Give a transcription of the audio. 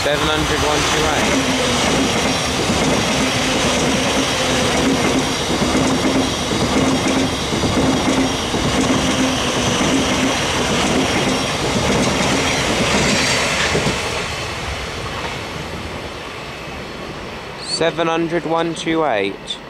700 128. 700 128.